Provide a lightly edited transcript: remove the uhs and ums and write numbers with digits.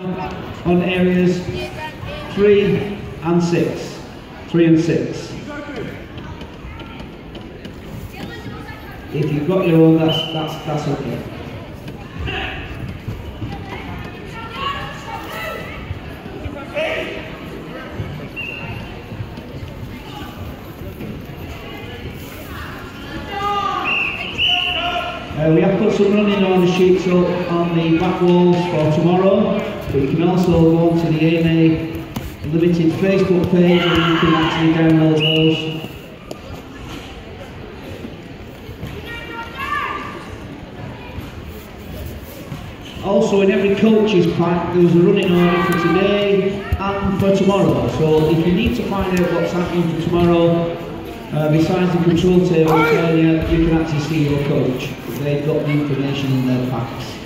on areas 3 and 6. 3 and 6. If you've got your own, that's okay. We have put some running on the sheets up on the back walls for tomorrow, but you can also go on to the AMA Limited Facebook page and you can actually download those. Also, in every coach's pack there's a running order for today and for tomorrow, so if you need to find out what's happening for tomorrow, besides the control table, you can actually see your coach. They've got the information in their packs.